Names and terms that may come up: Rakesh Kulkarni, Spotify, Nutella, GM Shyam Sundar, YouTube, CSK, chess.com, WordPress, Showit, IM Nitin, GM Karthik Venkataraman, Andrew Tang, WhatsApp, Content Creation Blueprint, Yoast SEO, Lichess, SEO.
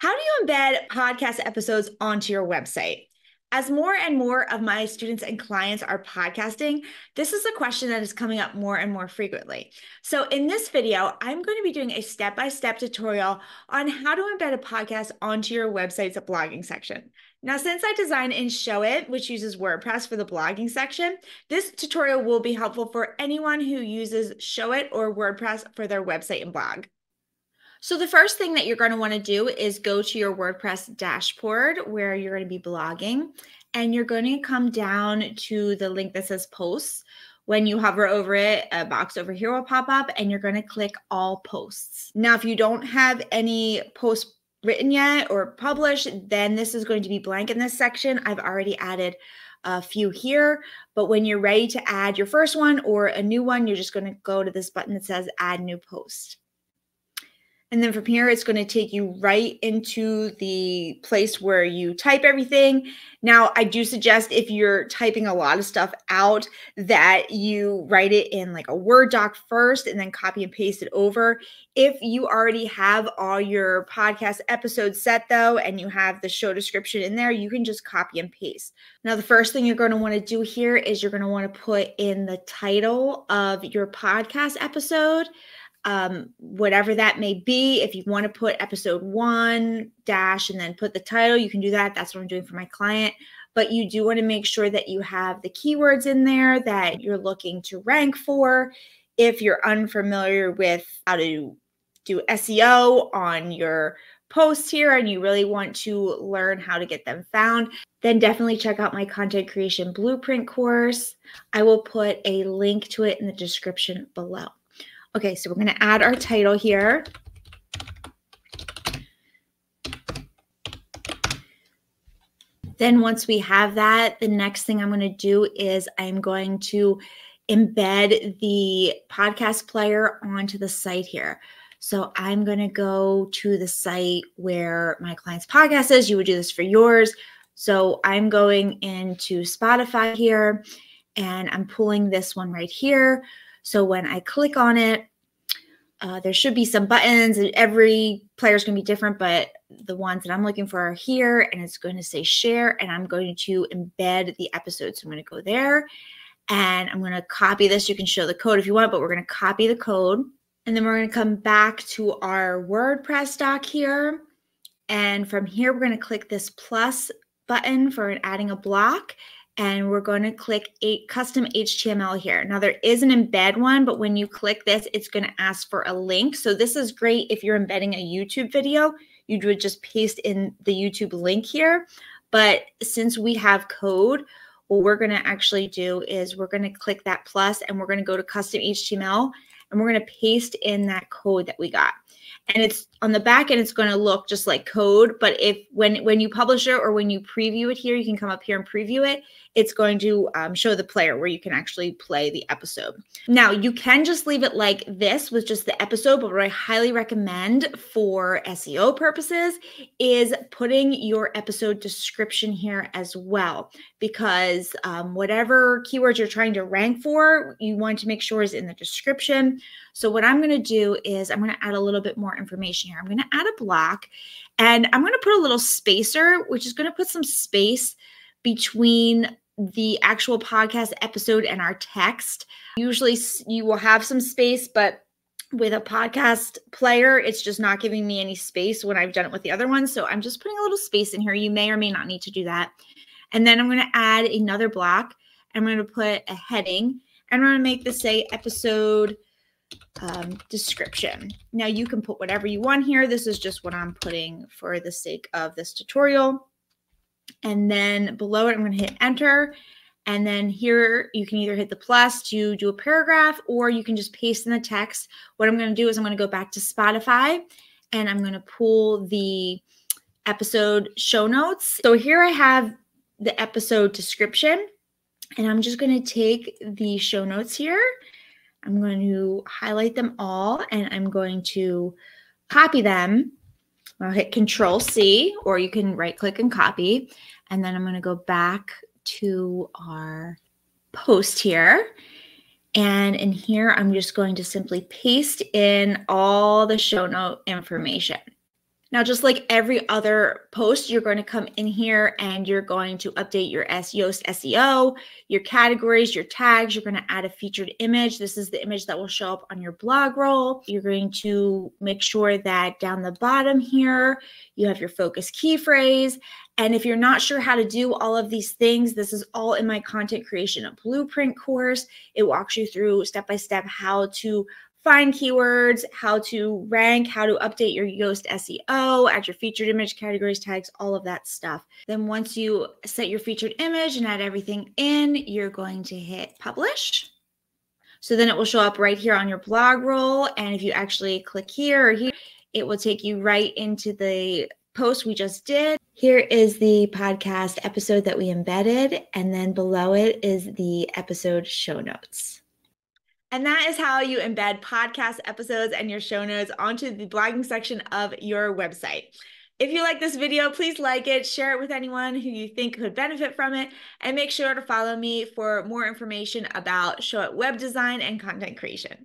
How do you embed podcast episodes onto your website? As more and more of my students and clients are podcasting, this is a question that is coming up more and more frequently. So in this video, I'm going to be doing a step-by-step tutorial on how to embed a podcast onto your website's blogging section. Now, since I designed in Showit, which uses WordPress for the blogging section, this tutorial will be helpful for anyone who uses Showit or WordPress for their website and blog. So the first thing that you're going to want to do is go to your WordPress dashboard where you're going to be blogging, and you're going to come down to the link that says posts. When you hover over it, a box over here will pop up and you're going to click all posts. Now, if you don't have any posts written yet or published, then this is going to be blank in this section. I've already added a few here, but when you're ready to add your first one or a new one, you're just going to go to this button that says add new post. And then from here, it's going to take you right into the place where you type everything. Now, I do suggest if you're typing a lot of stuff out that you write it in like a Word doc first and then copy and paste it over. If you already have all your podcast episodes set though, and you have the show description in there, you can just copy and paste. Now, the first thing you're going to want to do here is you're going to want to put in the title of your podcast episode. Whatever that may be. If you want to put episode 1 and then put the title, you can do that. That's what I'm doing for my client. But you do want to make sure that you have the keywords in there that you're looking to rank for. If you're unfamiliar with how to do SEO on your posts here and you really want to learn how to get them found, then definitely check out my Content Creation Blueprint course. I will put a link to it in the description below. Okay, so we're going to add our title here. Then once we have that, the next thing I'm going to do is I'm going to embed the podcast player onto the site here. So I'm going to go to the site where my client's podcast is. You would do this for yours. So I'm going into Spotify here, and I'm pulling this one right here. So when I click on it, there should be some buttons, and every player is going to be different, but the ones that I'm looking for are here, and it's going to say share, and I'm going to embed the episode. So I'm going to go there and I'm going to copy this. You can show the code if you want, but we're going to copy the code, and then we're going to come back to our WordPress doc here. And from here, we're going to click this plus button for adding a block. And we're going to click a custom HTML here. Now, there is an embed one, but when you click this, it's going to ask for a link. So this is great if you're embedding a YouTube video. You would just paste in the YouTube link here. But since we have code, what we're going to actually do is we're going to click that plus, and we're going to go to custom HTML, and we're going to paste in that code that we got. And it's on the back end, it's going to look just like code. But if when you publish it or when you preview it here, you can come up here and preview it. It's going to show the player where you can actually play the episode. Now, you can just leave it like this with just the episode, but what I highly recommend for SEO purposes is putting your episode description here as well, because whatever keywords you're trying to rank for, you want to make sure is in the description. So what I'm going to do is I'm going to add a little bit more information here. I'm going to add a block, and I'm going to put a little spacer, which is going to put some space between the actual podcast episode and our text. Usually you will have some space, but with a podcast player, it's just not giving me any space when I've done it with the other one. So I'm just putting a little space in here. You may or may not need to do that. And then I'm going to add another block. I'm going to put a heading, and I'm going to make this say episode description. Now, you can put whatever you want here. This is just what I'm putting for the sake of this tutorial. And then below it, I'm going to hit enter. And then here, you can either hit the plus to do a paragraph, or you can just paste in the text. What I'm going to do is I'm going to go back to Spotify, and I'm going to pull the episode show notes. So here I have the episode description, and I'm just going to take the show notes here. I'm going to highlight them all, and I'm going to copy them. I'll hit Control C, or you can right click and copy. And then I'm going to go back to our post here. And in here, I'm just going to simply paste in all the show note information. Now, just like every other post, you're going to come in here and you're going to update your Yoast SEO, your categories, your tags. You're going to add a featured image. This is the image that will show up on your blog roll. You're going to make sure that down the bottom here, you have your focus key phrase. And if you're not sure how to do all of these things, this is all in my Content Creation Blueprint course. It walks you through step-by-step how to find keywords, how to rank, how to update your Yoast SEO, add your featured image, categories, tags, all of that stuff. Then once you set your featured image and add everything in, you're going to hit publish. So then it will show up right here on your blog roll. And if you actually click here or here, it will take you right into the post we just did. Here is the podcast episode that we embedded. And then below it is the episode show notes. And that is how you embed podcast episodes and your show notes onto the blogging section of your website. If you like this video, please like it, share it with anyone who you think could benefit from it, and make sure to follow me for more information about Showit web design and content creation.